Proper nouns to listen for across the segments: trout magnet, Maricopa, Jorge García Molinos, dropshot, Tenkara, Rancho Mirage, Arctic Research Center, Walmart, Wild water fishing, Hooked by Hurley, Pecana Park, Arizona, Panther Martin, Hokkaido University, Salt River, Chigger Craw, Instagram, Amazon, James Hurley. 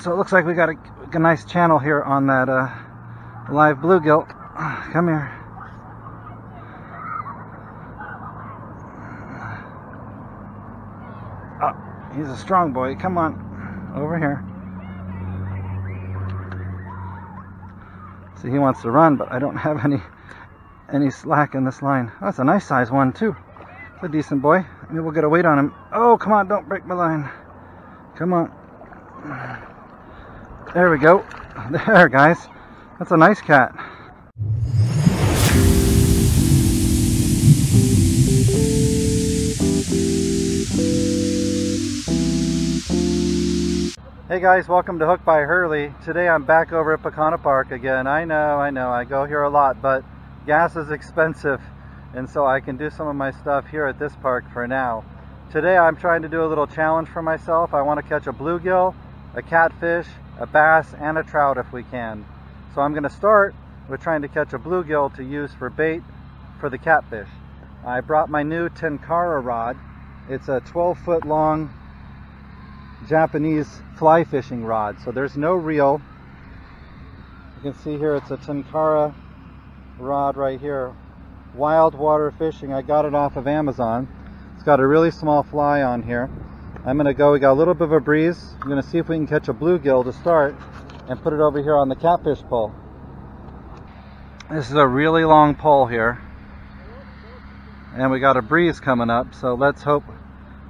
So it looks like we got a nice channel here on that live bluegill. Come here. Oh, he's a strong boy. Come on, over here. See, he wants to run, but I don't have any slack in this line. Oh, that's a nice size one too. It's a decent boy. Maybe we'll get a weight on him. Oh, come on, don't break my line. Come on. There we go. There, guys. That's a nice cat. Hey guys, welcome to Hooked by Hurley. Today I'm back over at Pecana Park again. I know, I go here a lot, but gas is expensive, and so I can do some of my stuff here at this park for now. Today I'm trying to do a little challenge for myself. I want to catch a bluegill, a catfish, a bass, and a trout if we can. So I'm going to start with trying to catch a bluegill to use for bait for the catfish. I brought my new Tenkara rod. It's a 12-foot long Japanese fly fishing rod, so there's no reel. You can see here it's a Tenkara rod right here. Wild Water Fishing. I got it off of Amazon. It's got a really small fly on here. I'm going to go, we got a little bit of a breeze. I'm going to see if we can catch a bluegill to start and put it over here on the catfish pole. This is a really long pole here, and we got a breeze coming up, so let's hope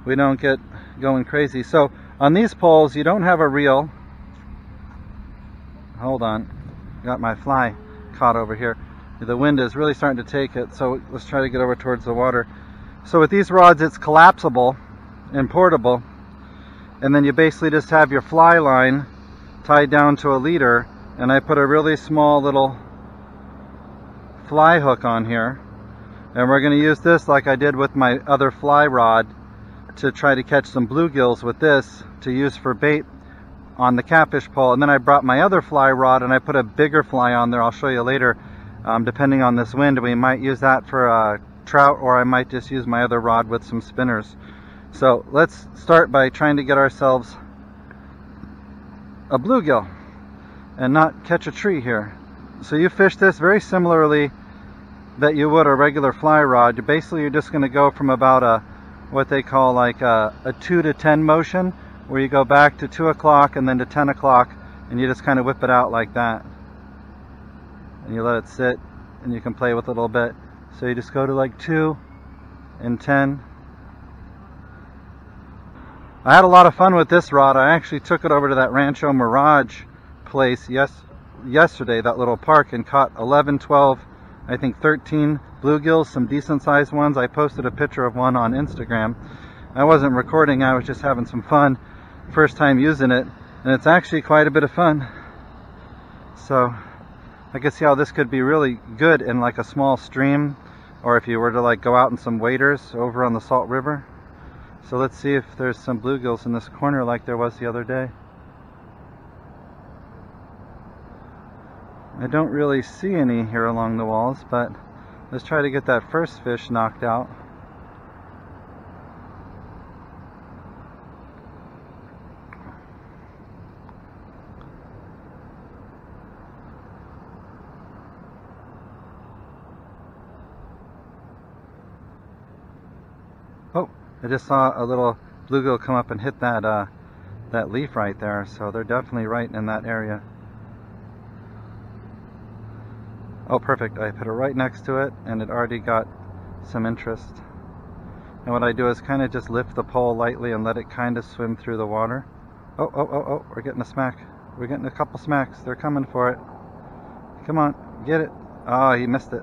we don't get going crazy. So on these poles you don't have a reel. Hold on, got my fly caught over here. The wind is really starting to take it, so let's try to get over towards the water. So with these rods it's collapsible and portable, and then you basically just have your fly line tied down to a leader, and I put a really small little fly hook on here, and we're going to use this like I did with my other fly rod to try to catch some bluegills with this to use for bait on the catfish pole. And then I brought my other fly rod and I put a bigger fly on there. I'll show you later. Depending on this wind, we might use that for trout, or I might just use my other rod with some spinners. So let's start by trying to get ourselves a bluegill and not catch a tree here. So you fish this very similarly that you would a regular fly rod. You're just going to go from about a what they call like a 2 to 10 motion, where you go back to 2 o'clock and then to 10 o'clock, and you just kind of whip it out like that, and you let it sit, and you can play with it a little bit. So you just go to like 2 and 10. I had a lot of fun with this rod. I actually took it over to that Rancho Mirage place yesterday, that little park, and caught 11, 12, I think 13 bluegills, some decent sized ones. I posted a picture of one on Instagram. I wasn't recording, I was just having some fun. First time using it, and it's actually quite a bit of fun. So I could see how this could be really good in like a small stream, or if you were to like go out in some waders over on the Salt River. So let's see if there's some bluegills in this corner like there was the other day. I don't really see any here along the walls, but let's try to get that first fish knocked out. Oh, I just saw a little bluegill come up and hit that that leaf right there, so they're definitely right in that area. Oh, perfect. I put it right next to it, and it already got some interest. And what I do is kind of just lift the pole lightly and let it kind of swim through the water. Oh, we're getting a smack. We're getting a couple smacks. They're coming for it. Come on, get it. Oh, he missed it.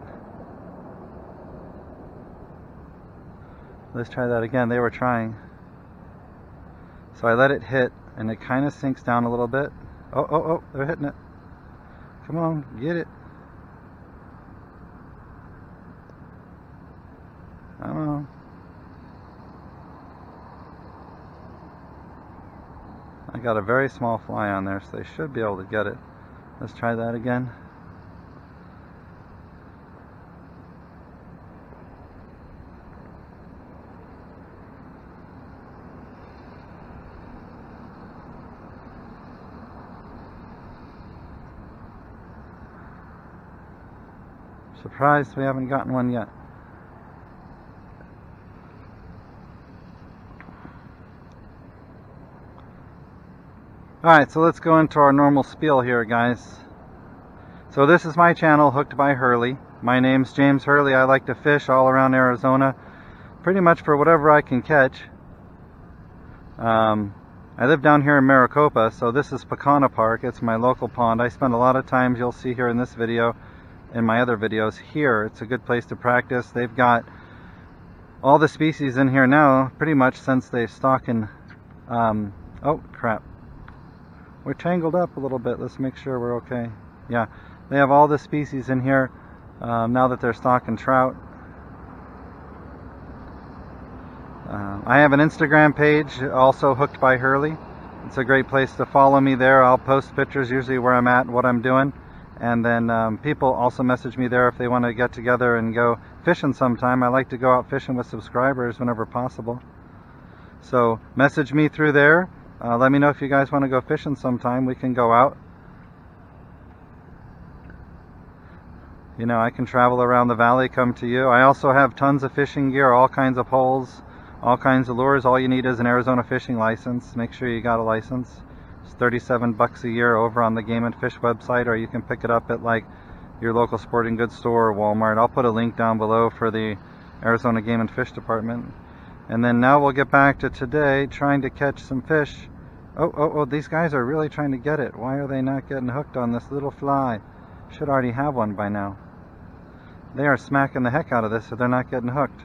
Let's try that again. They were trying. So I let it hit, and it kind of sinks down a little bit. Oh, they're hitting it. Come on, get it. I don't know. I got a very small fly on there, so they should be able to get it. Let's try that again. Surprised we haven't gotten one yet. Alright, so let's go into our normal spiel here, guys. So this is my channel, Hooked by Hurley. My name's James Hurley. I like to fish all around Arizona, pretty much for whatever I can catch. I live down here in Maricopa, so this is Pecana Park. It's my local pond. I spend a lot of time, you'll see here in this video, in my other videos here. It's a good place to practice. They've got all the species in here now, pretty much since they stock in, oh crap, we're tangled up a little bit. Let's make sure we're okay. Yeah, they have all the species in here now that they're stocking trout. I have an Instagram page, also Hooked by Hurley. It's a great place to follow me there. I'll post pictures usually where I'm at, what I'm doing. And then people also message me there if they want to get together and go fishing sometime. I like to go out fishing with subscribers whenever possible. So message me through there. Let me know if you guys want to go fishing sometime. We can go out. You know, I can travel around the valley, come to you. I also have tons of fishing gear, all kinds of poles, all kinds of lures. All you need is an Arizona fishing license. Make sure you got a license. It's 37 bucks a year over on the Game and Fish website, or you can pick it up at like your local sporting goods store or Walmart. I'll put a link down below for the Arizona Game and Fish department. And then now we'll get back to today, trying to catch some fish. Oh, these guys are really trying to get it. Why are they not getting hooked on this little fly? Should already have one by now. They are smacking the heck out of this, so they're not getting hooked.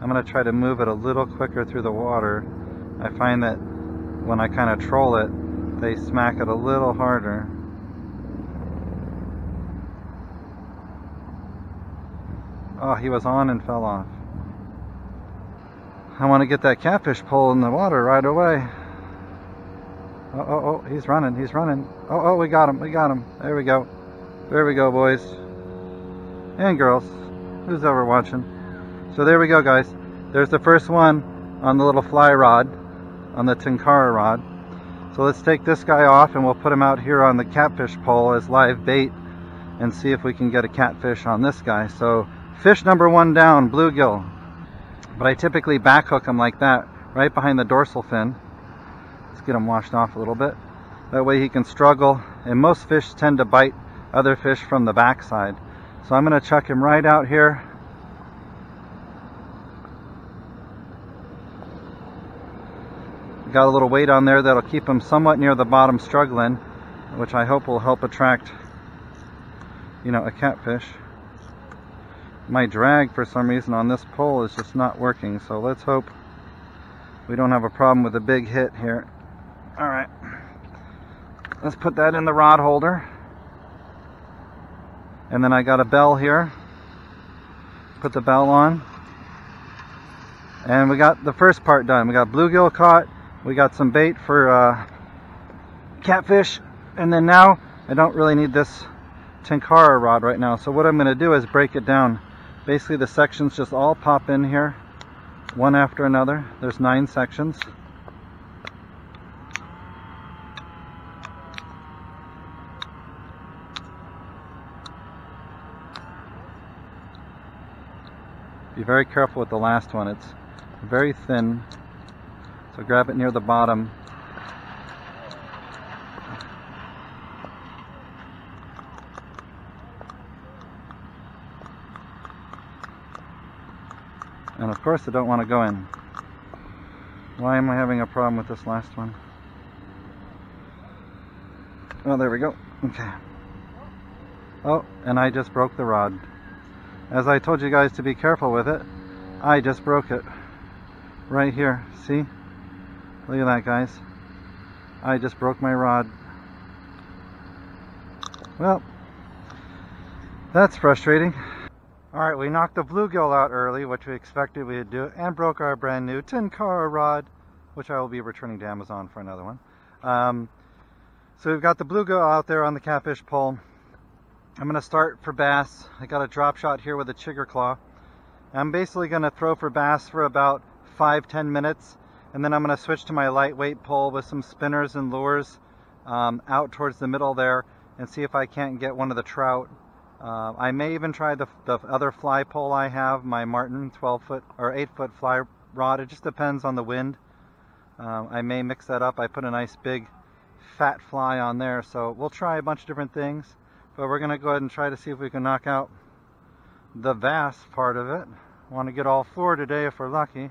I'm going to try to move it a little quicker through the water. I find that when I kind of troll it, they smack it a little harder. Oh, he was on and fell off. I want to get that catfish pole in the water right away. Oh, he's running, he's running. Oh, we got him, we got him. There we go. There we go, boys. And girls. Who's ever watching. So there we go, guys. There's the first one on the little fly rod, on the Tenkara rod. So let's take this guy off and we'll put him out here on the catfish pole as live bait and see if we can get a catfish on this guy. So fish number one down, bluegill. But I typically backhook them like that, right behind the dorsal fin. Let's get him washed off a little bit. That way he can struggle. And most fish tend to bite other fish from the backside. So I'm going to chuck him right out here. Got a little weight on there that'll keep him somewhat near the bottom struggling, which I hope will help attract, you know, a catfish. My drag for some reason on this pole is just not working, so let's hope we don't have a problem with a big hit here. Alright, let's put that in the rod holder. And then I got a bell here. Put the bell on. And we got the first part done. We got bluegill caught. We got some bait for catfish. And then now I don't really need this Tenkara rod right now. So what I'm going to do is break it down. Basically the sections just all pop in here, one after another. There's 9 sections. Be very careful with the last one. It's very thin, so grab it near the bottom. And of course I don't want to go in. Why am I having a problem with this last one? Oh, there we go. Okay. Oh, and I just broke the rod. As I told you guys to be careful with it, I just broke it. Right here, see? Look at that, guys. I just broke my rod. Well, that's frustrating. Alright, we knocked the bluegill out early, which we expected we would do, and broke our brand new Tenkara rod, which I will be returning to Amazon for another one. So we've got the bluegill out there on the catfish pole. I'm going to start for bass. I got a drop shot here with a chigger claw. I'm basically going to throw for bass for about 5-10 minutes, and then I'm going to switch to my lightweight pole with some spinners and lures out towards the middle there and see if I can't get one of the trout I may even try the other fly pole I have, my Martin 12-foot or 8-foot fly rod. It just depends on the wind. I may mix that up. I put a nice big fat fly on there, so we'll try a bunch of different things, but we're going to go ahead and try to see if we can knock out the bass part of it. Want to get all four today if we're lucky.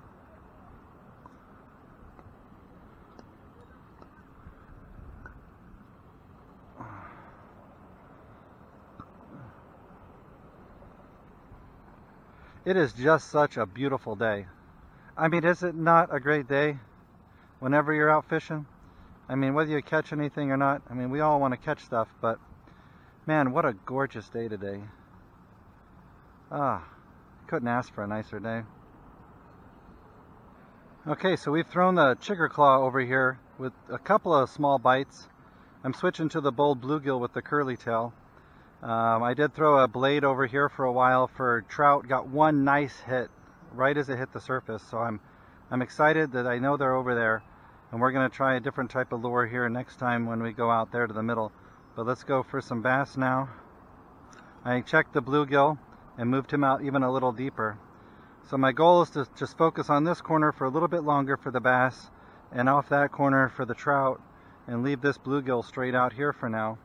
It is just such a beautiful day. I mean, is it not a great day whenever you're out fishing? I mean, whether you catch anything or not, I mean, we all want to catch stuff, but man, what a gorgeous day today. Ah, couldn't ask for a nicer day. Okay, so we've thrown the chickerclaw over here with a couple of small bites. I'm switching to the bold bluegill with the curly tail. I did throw a blade over here for a while for trout. Got one nice hit right as it hit the surface, so I'm excited that I know they're over there, and we're going to try a different type of lure here next time when we go out there to the middle. But let's go for some bass now. I checked the bluegill and moved him out even a little deeper. So my goal is to just focus on this corner for a little bit longer for the bass, and off that corner for the trout, and leave this bluegill straight out here for now.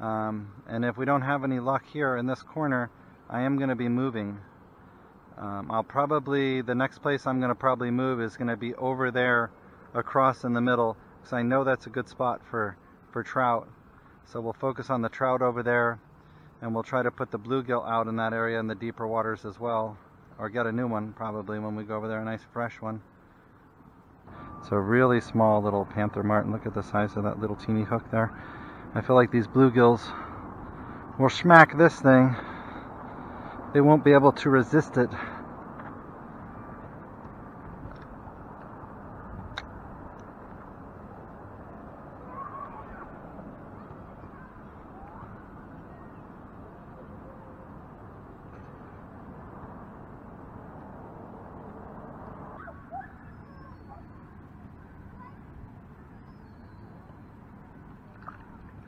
And if we don't have any luck here in this corner, I am going to be moving. I'll probably, the next place I'm going to probably move is going to be over there across in the middle, because I know that's a good spot for trout. So we'll focus on the trout over there, and we'll try to put the bluegill out in that area in the deeper waters as well, or get a new one probably when we go over there, a nice fresh one. It's a really small little Panther Martin. Look at the size of that little teeny hook there. I feel like these bluegills will smack this thing. They won't be able to resist it.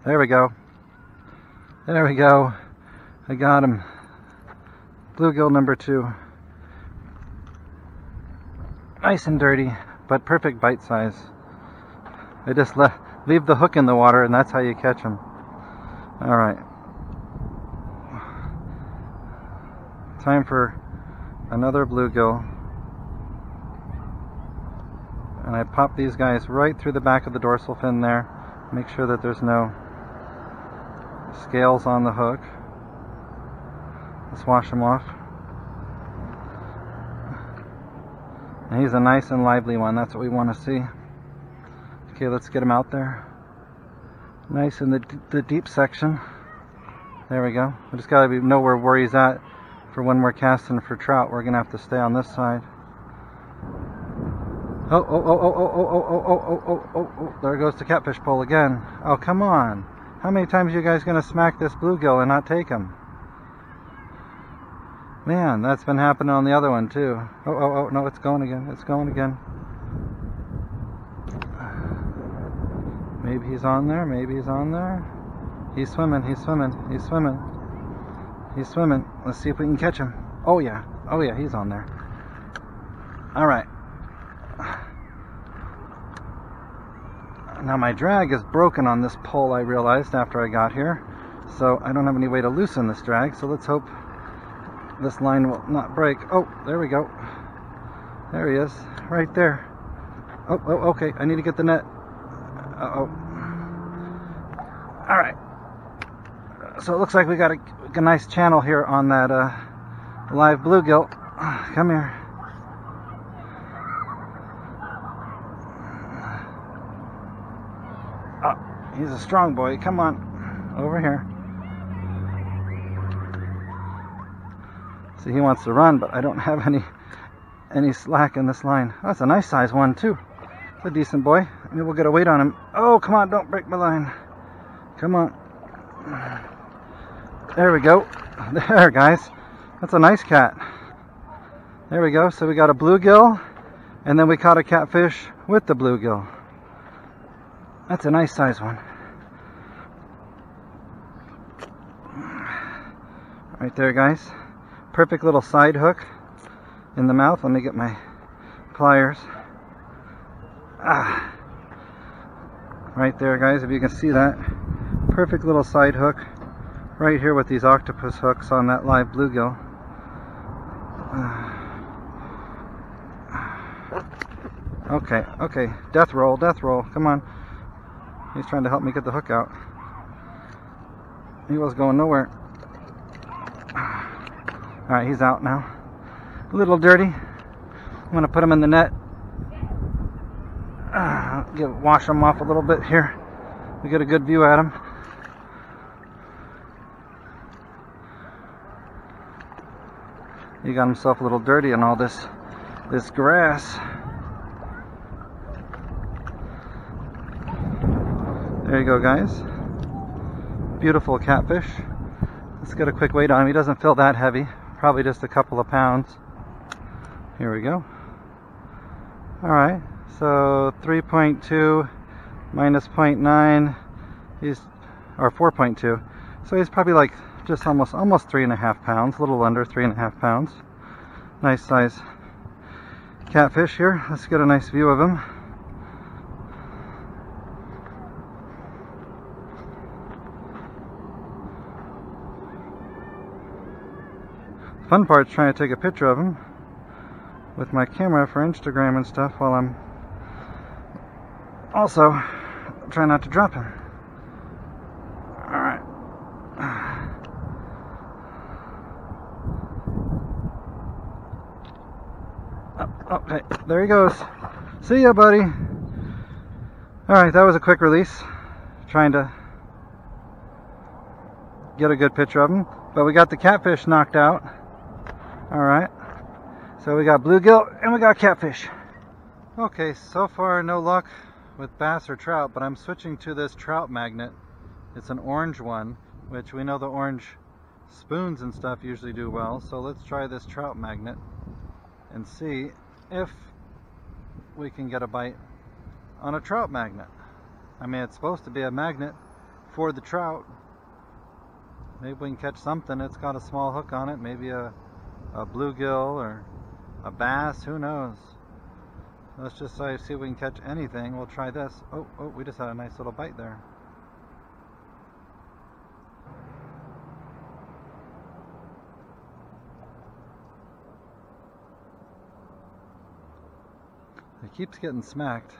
There we go. There we go. I got him. Bluegill number 2. Nice and dirty, but perfect bite size. I just leave the hook in the water, and that's how you catch him. All right. Time for another bluegill. And I pop these guys right through the back of the dorsal fin there. Make sure that there's no scales on the hook. Let's wash them off. And he's a nice and lively one. That's what we want to see. Okay, let's get him out there. Nice in the deep section. There we go. We just got to know where he's at for when we're casting for trout. We're going to have to stay on this side. Oh, oh, oh, oh, oh, oh, oh, oh, oh, oh, oh, oh, there goes the catfish pole again. Oh, come on. How many times are you guys going to smack this bluegill and not take him? Man, that's been happening on the other one, too. Oh, oh, oh, no, it's going again. It's going again. Maybe he's on there. Maybe he's on there. He's swimming. He's swimming. He's swimming. He's swimming. Let's see if we can catch him. Oh, yeah. Oh, yeah, he's on there. All right. Now my drag is broken on this pole, I realized after I got here, so I don't have any way to loosen this drag, so let's hope this line will not break. Oh, there we go. There he is, right there. Oh, oh, okay, I need to get the net. Uh-oh. All right. So it looks like we got a nice channel here on that live bluegill. Come here. He's a strong boy. Come on. Over here. See, he wants to run, but I don't have any slack in this line. Oh, that's a nice size one, too. It's a decent boy. Maybe we'll get a weight on him. Oh, come on. Don't break my line. Come on. There we go. There, guys. That's a nice cat. There we go. So we got a bluegill, and then we caught a catfish with the bluegill. That's a nice size one. Right there, guys. Perfect little side hook in the mouth. Let me get my pliers. Ah. Right there, guys, if you can see that. Perfect little side hook right here with these octopus hooks on that live bluegill. Okay, okay. Death roll, death roll. Come on. He's trying to help me get the hook out. He was going nowhere. Alright, he's out now. A little dirty. I'm going to put him in the net. Wash him off a little bit here. We get a good view at him. He got himself a little dirty in all this grass. There you go, guys. Beautiful catfish. Let's get a quick weight on him. He doesn't feel that heavy. Probably just a couple of pounds. Here we go. Alright, so 3.2 minus 0.9, or 4.2. So he's probably like just almost 3.5 pounds, a little under 3.5 pounds. Nice size catfish here. Let's get a nice view of him. Fun part is trying to take a picture of him with my camera for Instagram and stuff while I'm also trying not to drop him. Alright. Oh, okay, there he goes. See ya, buddy. Alright, that was a quick release. Trying to get a good picture of him. But we got the catfish knocked out. Alright, so we got bluegill and we got catfish. Okay, so far no luck with bass or trout, but I'm switching to this trout magnet. It's an orange one, which we know the orange spoons and stuff usually do well, so let's try this trout magnet and see if we can get a bite on a trout magnet. I mean, it's supposed to be a magnet for the trout. Maybe we can catch something. It's got a small hook on it, maybe a bluegill or a bass, who knows. Let's just see if we can catch anything. We'll try this. Oh, we just had a nice little bite there. It keeps getting smacked.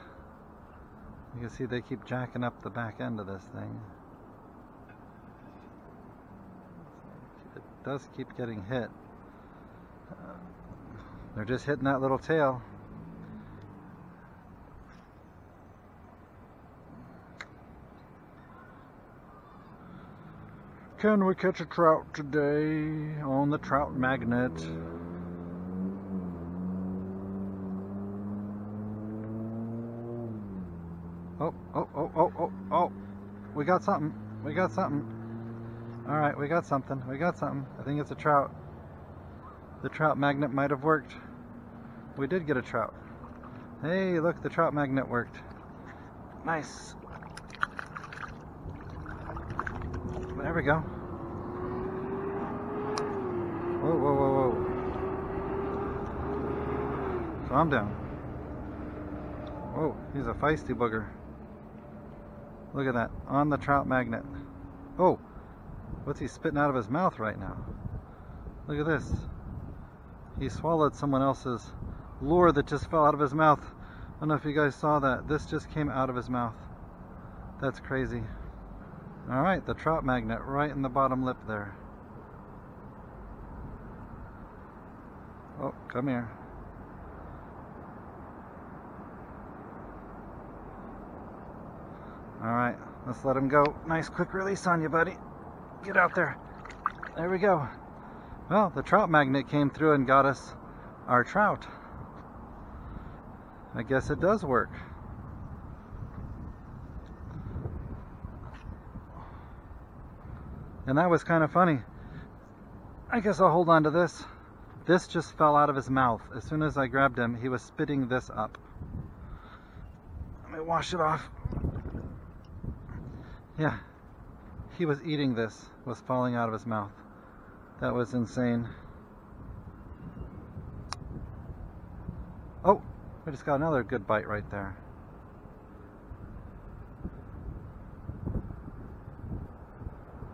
You can see they keep jacking up the back end of this thing. It does keep getting hit. They're just hitting that little tail. Can we catch a trout today on the trout magnet? Oh. We got something. We got something. Alright, we got something. We got something. I think it's a trout. The trout magnet might have worked. We did get a trout. Hey, look, the trout magnet worked. Nice. There we go. Whoa. Calm down. Whoa, he's a feisty booger. Look at that, on the trout magnet. Oh, what's he spitting out of his mouth right now? Look at this. He swallowed someone else's lure that just fell out of his mouth. I don't know if you guys saw that. This just came out of his mouth. That's crazy. Alright, the trout magnet right in the bottom lip there. Oh, come here. Alright, let's let him go. Nice quick release on you, buddy. Get out there. There we go. Well, the trout magnet came through and got us our trout. I guess it does work. And that was kind of funny. I guess I'll hold on to this. This just fell out of his mouth. As soon as I grabbed him, he was spitting this up. Let me wash it off. Yeah, he was eating this, was falling out of his mouth. That was insane. Oh, I just got another good bite right there.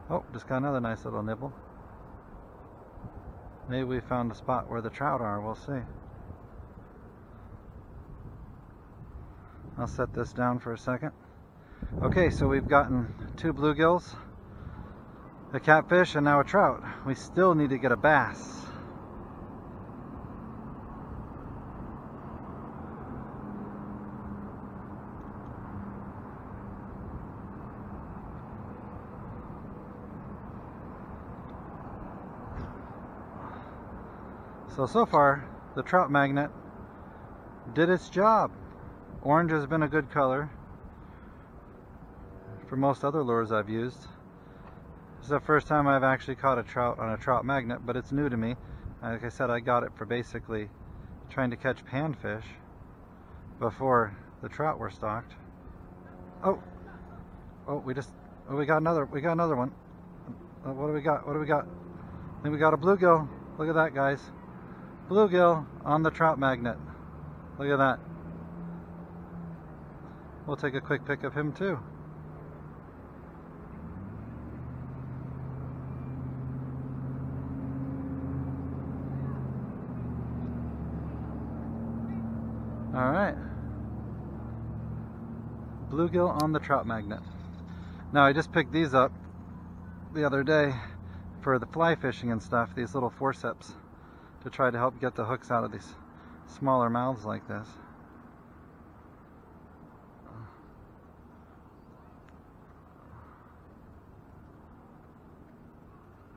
Oh, just got another nice little nibble. Maybe we found a spot where the trout are, we'll see. I'll set this down for a second. Okay, so we've gotten two bluegills, a catfish, and now a trout. We still need to get a bass. So far, the trout magnet did its job. Orange has been a good color for most other lures I've used. This is the first time I've actually caught a trout on a trout magnet, but it's new to me. Like I said, I got it for basically trying to catch panfish before the trout were stocked. We got another one. What do we got? I think we got a bluegill. Look at that, guys. Bluegill on the trout magnet. Look at that. We'll take a quick pic of him too. All right. Bluegill on the trout magnet. Now I just picked these up the other day for the fly fishing and stuff, these little forceps, to try to help get the hooks out of these smaller mouths like this.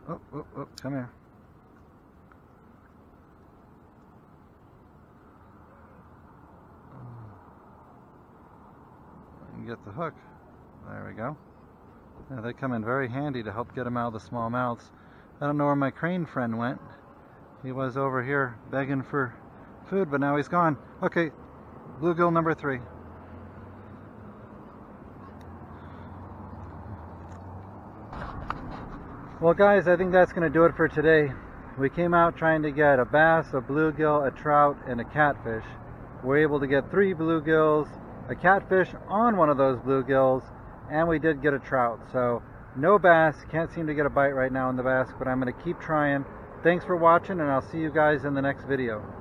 Oh, come here. I can get the hook. There we go. Now they come in very handy to help get them out of the small mouths. I don't know where my crane friend went. He was over here begging for food, but now he's gone. Okay, bluegill number 3. Well guys, I think that's going to do it for today. We came out trying to get a bass, a bluegill, a trout, and a catfish. We were able to get 3 bluegills, a catfish on one of those bluegills, and we did get a trout. So no bass, can't seem to get a bite right now on the bass, but I'm going to keep trying. Thanks for watching, and I'll see you guys in the next video.